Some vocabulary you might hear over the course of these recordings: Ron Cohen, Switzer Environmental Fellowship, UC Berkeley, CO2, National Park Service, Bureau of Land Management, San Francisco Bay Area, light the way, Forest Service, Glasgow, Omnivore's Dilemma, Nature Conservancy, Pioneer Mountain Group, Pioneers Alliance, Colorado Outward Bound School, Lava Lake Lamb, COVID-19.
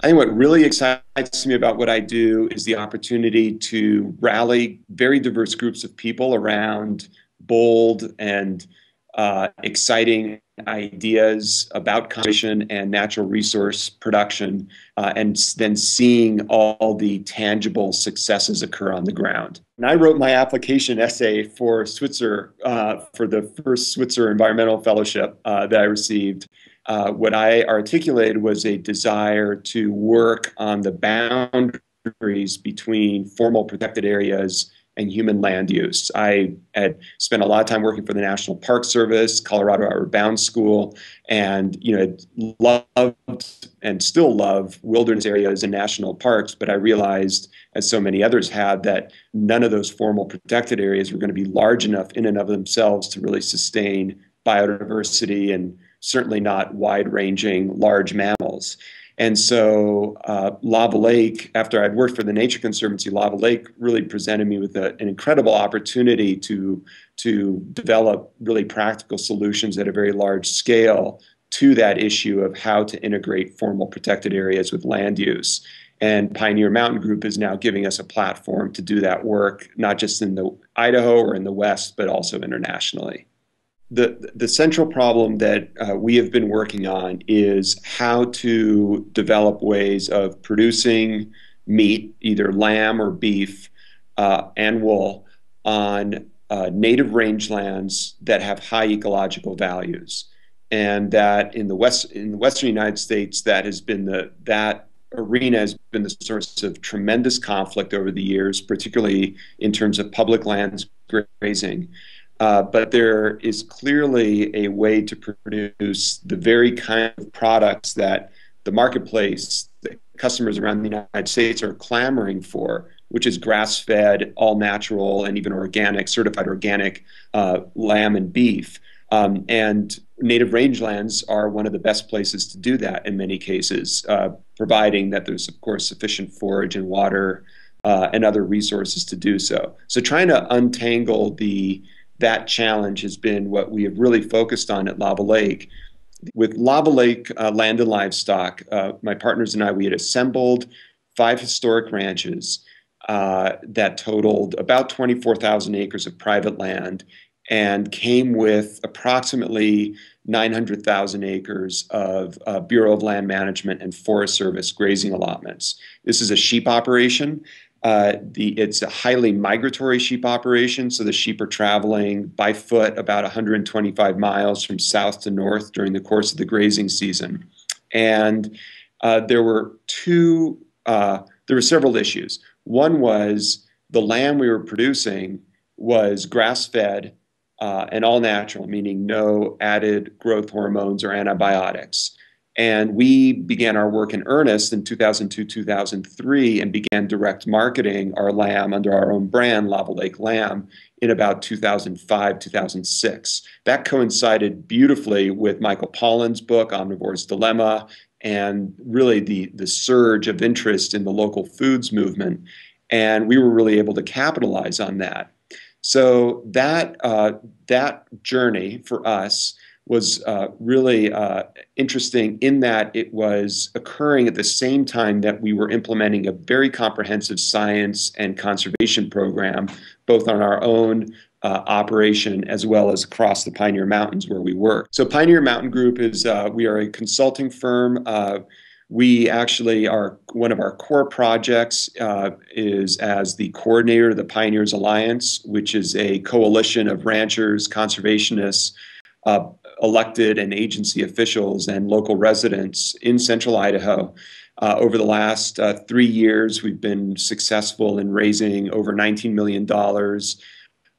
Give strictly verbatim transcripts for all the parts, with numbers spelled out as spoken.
I think what really excites me about what I do is the opportunity to rally very diverse groups of people around bold and uh, exciting ideas about conservation and natural resource production, uh, and then seeing all the tangible successes occur on the ground. And I wrote my application essay for Switzer, uh, for the first Switzer Environmental Fellowship uh, that I received. Uh, what I articulated was a desire to work on the boundaries between formal protected areas and human land use. I had spent a lot of time working for the National Park Service, Colorado Outward Bound School, and you know, loved and still love wilderness areas and national parks, but I realized, as so many others have, that none of those formal protected areas were going to be large enough in and of themselves to really sustain biodiversity and certainly not wide-ranging large mammals. And so uh, Lava Lake, after I'd worked for the Nature Conservancy, Lava Lake really presented me with a, an incredible opportunity to, to develop really practical solutions at a very large scale to that issue of how to integrate formal protected areas with land use. And Pioneer Mountain Group is now giving us a platform to do that work, not just in the Idaho or in the West, but also internationally. The, the central problem that uh, we have been working on is how to develop ways of producing meat, either lamb or beef, uh, and wool, on uh, native rangelands that have high ecological values. And that in the West, in the Western United States, that has been the, that arena has been the source of tremendous conflict over the years, particularly in terms of public lands grazing. Uh, but there is clearly a way to produce the very kind of products that the marketplace, the customers around the United States are clamoring for, which is grass-fed, all-natural, and even organic, certified organic uh, lamb and beef. Um, and native rangelands are one of the best places to do that in many cases, uh, providing that there's, of course, sufficient forage and water uh, and other resources to do so. So trying to untangle the that challenge has been what we have really focused on at Lava Lake. With Lava Lake uh, Land and Livestock, uh, my partners and I, we had assembled five historic ranches uh, that totaled about twenty-four thousand acres of private land and came with approximately nine hundred thousand acres of uh, Bureau of Land Management and Forest Service grazing allotments. This is a sheep operation. Uh, the, it's a highly migratory sheep operation, so the sheep are traveling by foot about one hundred twenty-five miles from south to north during the course of the grazing season. And uh, there were two, uh, there were several issues. One was the lamb we were producing was grass-fed uh, and all-natural, meaning no added growth hormones or antibiotics. And we began our work in earnest in two thousand two, two thousand three, and began direct marketing our lamb under our own brand, Lava Lake Lamb, in about two thousand five, two thousand six. That coincided beautifully with Michael Pollan's book, Omnivore's Dilemma, and really the, the surge of interest in the local foods movement. And we were really able to capitalize on that. So that, uh, that journey for us was uh, really uh, interesting in that it was occurring at the same time that we were implementing a very comprehensive science and conservation program, both on our own uh, operation as well as across the Pioneer Mountains where we work. So Pioneer Mountain Group is, uh, we are a consulting firm. Uh, we actually are, one of our core projects uh, is as the coordinator of the Pioneers Alliance, which is a coalition of ranchers, conservationists, uh, elected and agency officials and local residents in central Idaho. Uh, over the last uh, three years, we've been successful in raising over nineteen million dollars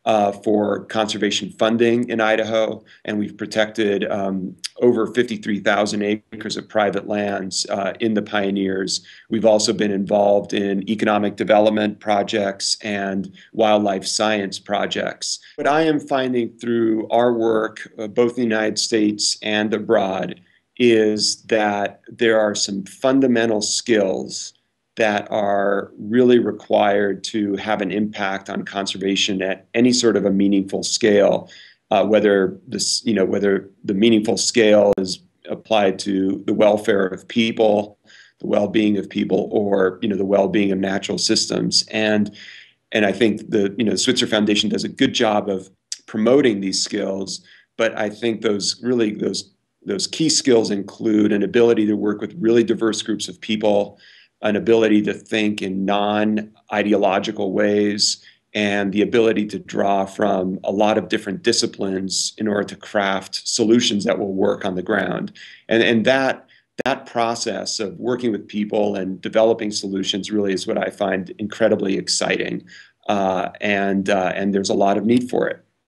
uh, for conservation funding in Idaho, and we've protected um, over fifty-three thousand acres of private lands uh, in the Pioneers. We've also been involved in economic development projects and wildlife science projects. What I am finding through our work, uh, both in the United States and abroad, is that there are some fundamental skills that are really required to have an impact on conservation at any sort of a meaningful scale, uh, whether this, you know, whether the meaningful scale is applied to the welfare of people, the well-being of people or, you know, the well-being of natural systems. And, and I think the, you know, the Switzer Foundation does a good job of promoting these skills, but I think those really, those, those key skills include an ability to work with really diverse groups of people, an ability to think in non-ideological ways, and the ability to draw from a lot of different disciplines in order to craft solutions that will work on the ground. And, and that, that process of working with people and developing solutions really is what I find incredibly exciting. Uh, and, uh, and there's a lot of need for it.